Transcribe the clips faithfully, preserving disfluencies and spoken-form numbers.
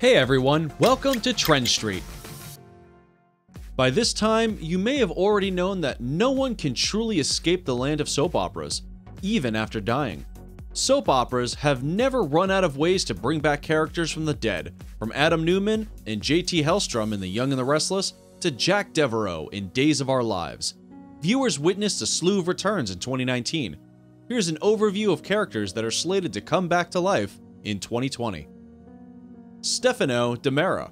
Hey everyone, welcome to Trend Street. By this time, you may have already known that no one can truly escape the land of soap operas, even after dying. Soap operas have never run out of ways to bring back characters from the dead, from Adam Newman and J T Hellstrom in The Young and the Restless to Jack Deveraux in Days of Our Lives. Viewers witnessed a slew of returns in twenty nineteen. Here's an overview of characters that are slated to come back to life in twenty twenty. Stefano DiMera,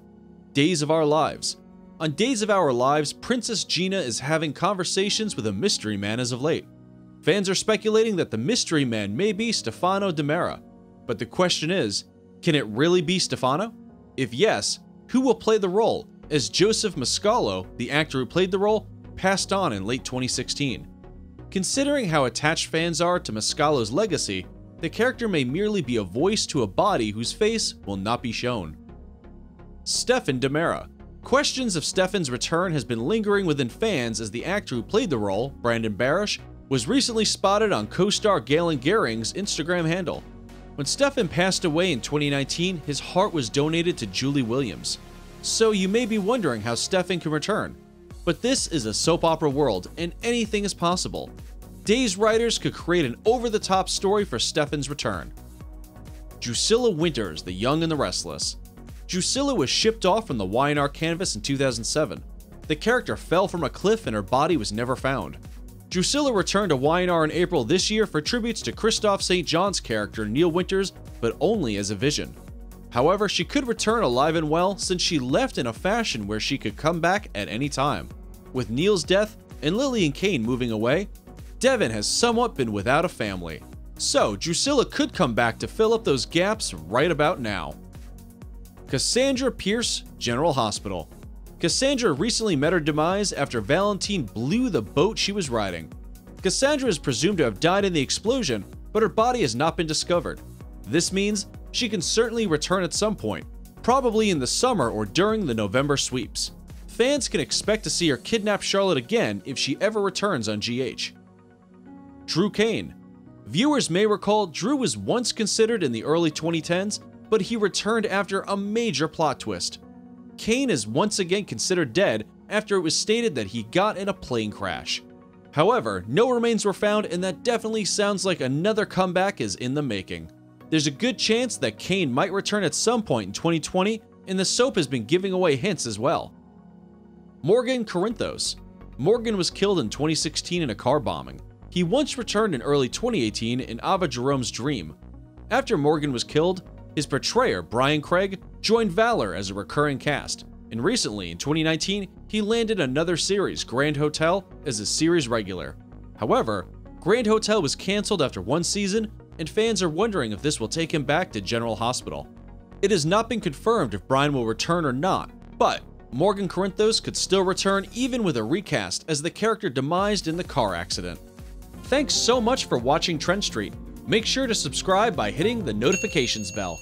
Days of Our Lives. On Days of Our Lives, Princess Gina is having conversations with a mystery man as of late. Fans are speculating that the mystery man may be Stefano DiMera, but the question is, can it really be Stefano? If yes, who will play the role, as Joseph Mascolo, the actor who played the role, passed on in late twenty sixteen. Considering how attached fans are to Mascolo's legacy, the character may merely be a voice to a body whose face will not be shown. Stefan DiMera. Questions of Stefan's return has been lingering within fans as the actor who played the role, Brandon Barish, was recently spotted on co-star Galen Goering's Instagram handle. When Stefan passed away in twenty nineteen, his heart was donated to Julie Williams. So you may be wondering how Stefan can return. But this is a soap opera world, and anything is possible. Days writers could create an over-the-top story for Stefan's return. Drucilla Winters, The Young and the Restless. Drucilla was shipped off from the Y and R canvas in two thousand seven. The character fell from a cliff and her body was never found. Drucilla returned to Y and R in April this year for tributes to Christophe Saint John's character Neil Winters, but only as a vision. However, she could return alive and well since she left in a fashion where she could come back at any time. With Neil's death and Lily and Kane moving away, Devon has somewhat been without a family, so Drucilla could come back to fill up those gaps right about now. Cassandra Pierce, General Hospital. Cassandra recently met her demise after Valentin blew the boat she was riding. Cassandra is presumed to have died in the explosion, but her body has not been discovered. This means she can certainly return at some point, probably in the summer or during the November sweeps. Fans can expect to see her kidnap Charlotte again if she ever returns on G H. Drew Cain. Viewers may recall Drew was once considered in the early twenty tens, but he returned after a major plot twist. Kane is once again considered dead after it was stated that he got in a plane crash. However, no remains were found, and that definitely sounds like another comeback is in the making. There's a good chance that Kane might return at some point in twenty twenty, and the soap has been giving away hints as well. Morgan Corinthos. Morgan was killed in twenty sixteen in a car bombing. He once returned in early twenty eighteen in Ava Jerome's Dream. After Morgan was killed, his portrayer, Brian Craig, joined Valor as a recurring cast, and recently, in twenty nineteen, he landed another series, Grand Hotel, as a series regular. However, Grand Hotel was cancelled after one season, and fans are wondering if this will take him back to General Hospital. It has not been confirmed if Brian will return or not, but Morgan Corinthos could still return even with a recast, as the character demised in the car accident. Thanks so much for watching Trend Street. Make sure to subscribe by hitting the notifications bell.